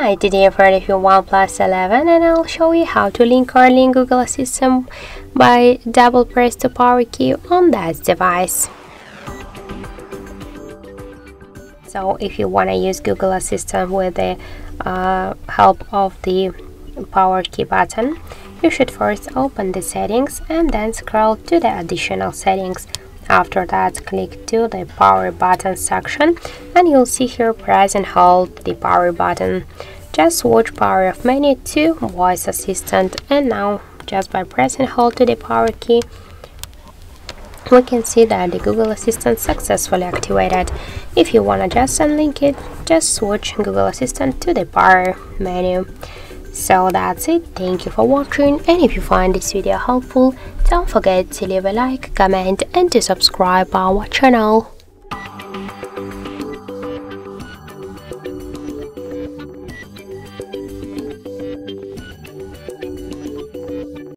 Hi, today I've reviewed OnePlus 11 and I'll show you how to link or link Google Assistant by double press the power key on that device. So if you want to use Google Assistant with the help of the power key button, you should first open the settings and then scroll to the additional settings. After that, click to the power button section and you'll see here press and hold the power button. Just switch power off menu to voice assistant, and now just by pressing hold to the power key we can see that the Google Assistant successfully activated. If you wanna just unlink it, just switch Google Assistant to the power menu. So that's it, thank you for watching, and if you find this video helpful, don't forget to leave a like, comment and to subscribe our channel.